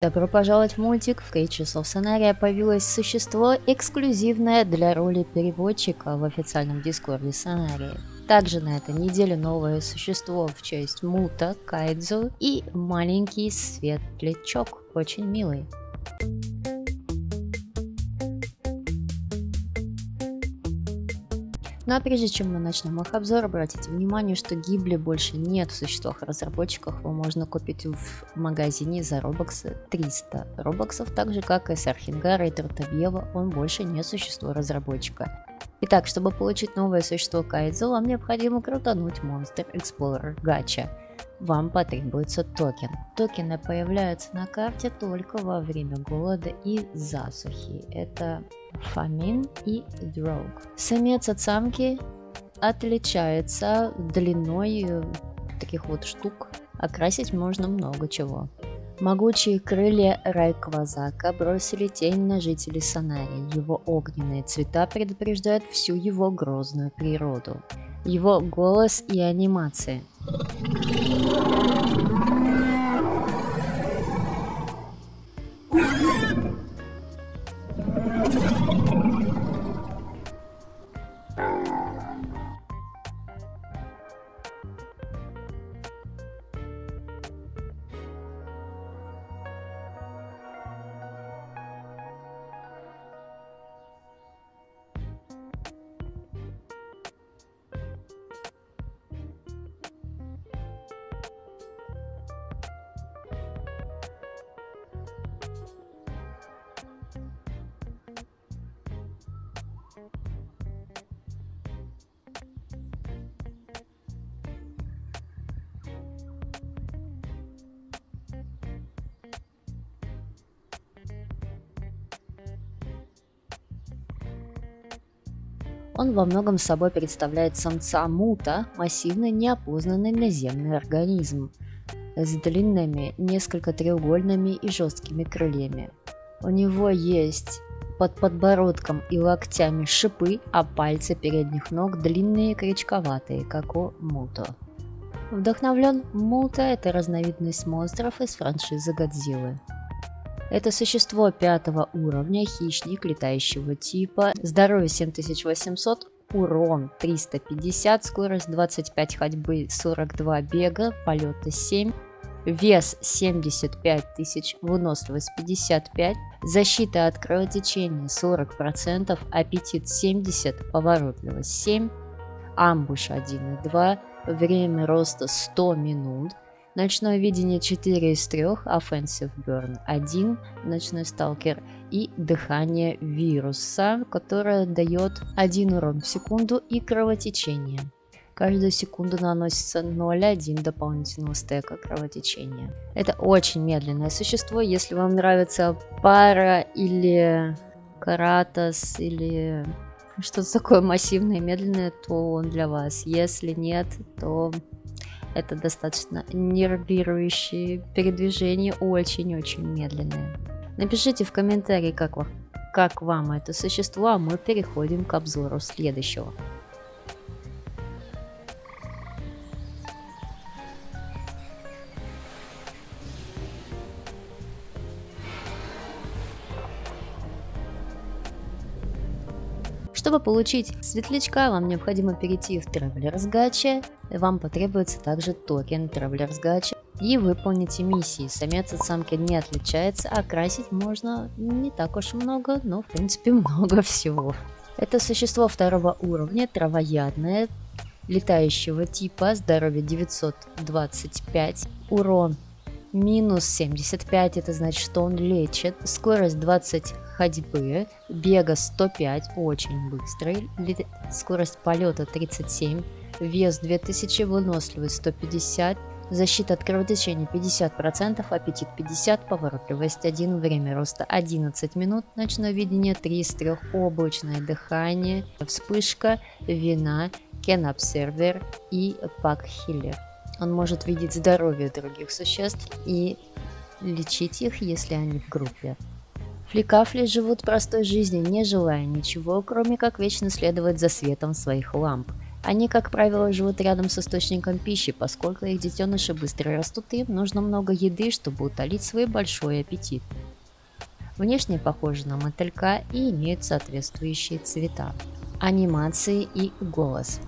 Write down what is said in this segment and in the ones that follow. Добро пожаловать в мультик. В Creatures of Sonaria появилось существо, эксклюзивное для роли переводчика в официальном дискорде Сонарии. Также на этой неделе новое существо в честь Мута, Кайдзу и маленький светлячок, очень милый. Ну а прежде чем мы начнем их обзор, обратите внимание, что гибли больше нет в существах-разработчиках, его можно купить в магазине за робоксы 300 робоксов, так же как и Сархингара и Тартабьева, он больше не существо-разработчика. Итак, чтобы получить новое существо Кайдзу, вам необходимо крутануть Monster Explorer Gacha. Вам потребуется токен. Токены появляются на карте только во время голода и засухи. Это Famine и Drought. Самец от самки отличается длиной таких вот штук. Окрасить можно много чего. Могучие крылья Райквазока бросили тень на жителей Сонарии. Его огненные цвета предупреждают всю его грозную природу. Его голос и анимации. Он во многом собой представляет самца мута, массивный неопознанный наземный организм, с длинными, несколько треугольными и жесткими крыльями. У него есть под подбородком и локтями шипы, а пальцы передних ног длинные и крючковатые, как у муто. Вдохновлен муто – это разновидность монстров из франшизы Годзиллы. Это существо 5 уровня, хищник летающего типа, здоровье 7800, урон 350, скорость 25 ходьбы, 42 бега, полета 7, вес 75 тысяч, выносливость 55, защита от кровотечения 40%, аппетит 70, поворотливость 7, амбуш 1,2, время роста 100 минут. Ночное видение 4 из 3, Offensive Burn 1, Ночной Сталкер и Дыхание Вируса, которое дает 1 урон в секунду и кровотечение. Каждую секунду наносится 0,1 дополнительного стека кровотечения. Это очень медленное существо, если вам нравится пара или каратас или что-то такое массивное и медленное, то он для вас. Если нет, то... Это достаточно нервирующие передвижения, очень-очень медленные. Напишите в комментарии, как вам это существо, а мы переходим к обзору следующего. Чтобы получить светлячка, вам необходимо перейти в Travelers Gacha, вам потребуется также токен Travelers Gacha и выполните миссии. Самец от самки не отличается, а красить можно не так уж много, но в принципе много всего. Это существо 2 уровня, травоядное, летающего типа, здоровье 925, урон минус 75, это значит, что он лечит, скорость 20 ходьбы, бега 105, очень быстрый, скорость полета 37, вес 2000, выносливость 150, защита от кровотечения 50%, аппетит 50, поворотливость 1, время роста 11 минут, ночное видение 3 из 3, облачное дыхание, вспышка, вина, кен-обсервер и пак-хиллер. Он может видеть здоровье других существ и лечить их, если они в группе. Фликафли живут простой жизнью, не желая ничего, кроме как вечно следовать за светом своих ламп. Они, как правило, живут рядом с источником пищи, поскольку их детеныши быстро растут, и им нужно много еды, чтобы утолить свой большой аппетит. Внешне похожи на мотылька и имеют соответствующие цвета, анимации и голос.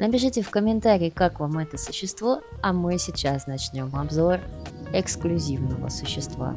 Напишите в комментарии, как вам это существо, а мы сейчас начнем обзор эксклюзивного существа.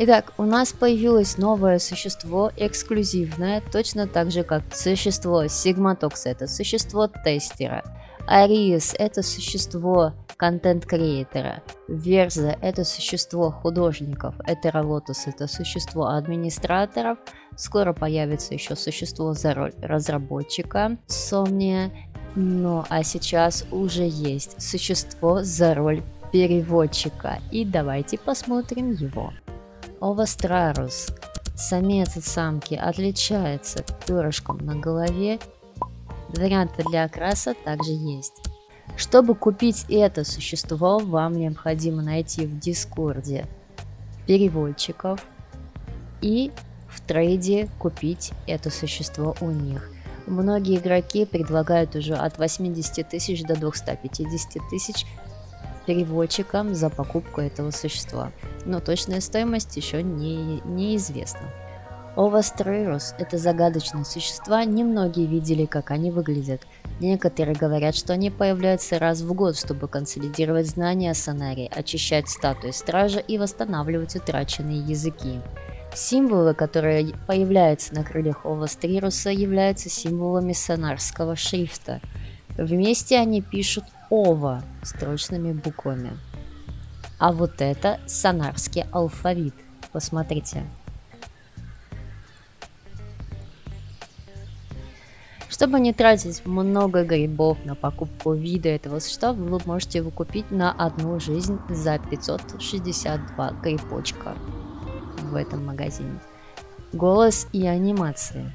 Итак, у нас появилось новое существо, эксклюзивное, точно так же, как существо Сигматокса, это существо тестера. Ариес – это существо контент-креатора, Верза – это существо художников, Этералотус – это существо администраторов, скоро появится еще существо за роль разработчика, Сомния, ну а сейчас уже есть существо за роль переводчика, и давайте посмотрим его. Оwa Stryrus. Самец от самки отличается перышком на голове. Варианты для окраса также есть. Чтобы купить это существо, вам необходимо найти в Дискорде переводчиков и в трейде купить это существо у них. Многие игроки предлагают уже от 80 тысяч до 250 тысяч переводчикам за покупку этого существа, но точная стоимость еще неизвестна. Owa Stryrus – это загадочные существа, немногие видели, как они выглядят. Некоторые говорят, что они появляются раз в год, чтобы консолидировать знания о Сонарии, очищать статуи стража и восстанавливать утраченные языки. Символы, которые появляются на крыльях Owa Stryrus, являются символами сонарского шрифта. Вместе они пишут «Ова» строчными буквами. А вот это сонарский алфавит. Посмотрите. Чтобы не тратить много грибов на покупку вида этого существа, вы можете его купить на одну жизнь за 562 грибочка в этом магазине. Голос и анимации.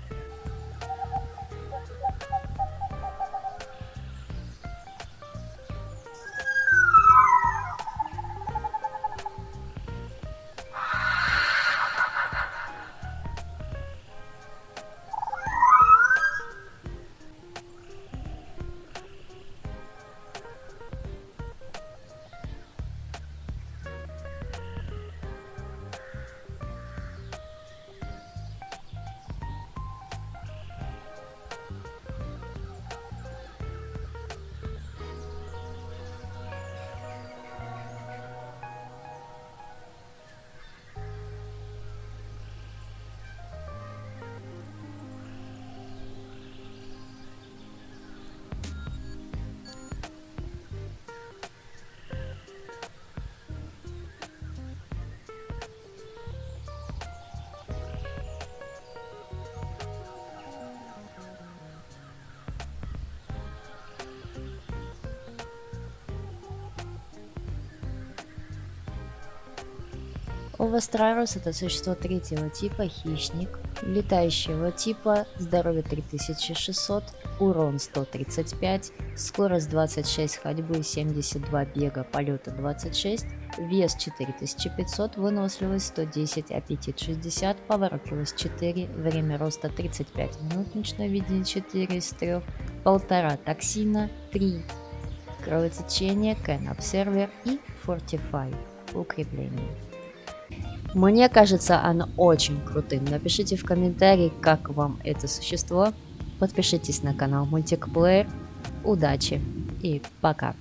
Owa Stryrus – это существо третьего типа, хищник, летающего типа, здоровье 3600, урон 135, скорость 26, ходьбы 72, бега, полета 26, вес 4500, выносливость 110, аппетит 60, поворотливость 4, время роста 35 минут, ночное видение 4 из 3, 1,5 токсина, 3, кровотечение, can observer и fortify, укрепление. Мне кажется, оно очень крутым. Напишите в комментарии, как вам это существо. Подпишитесь на канал MultikPlayer. Удачи и пока.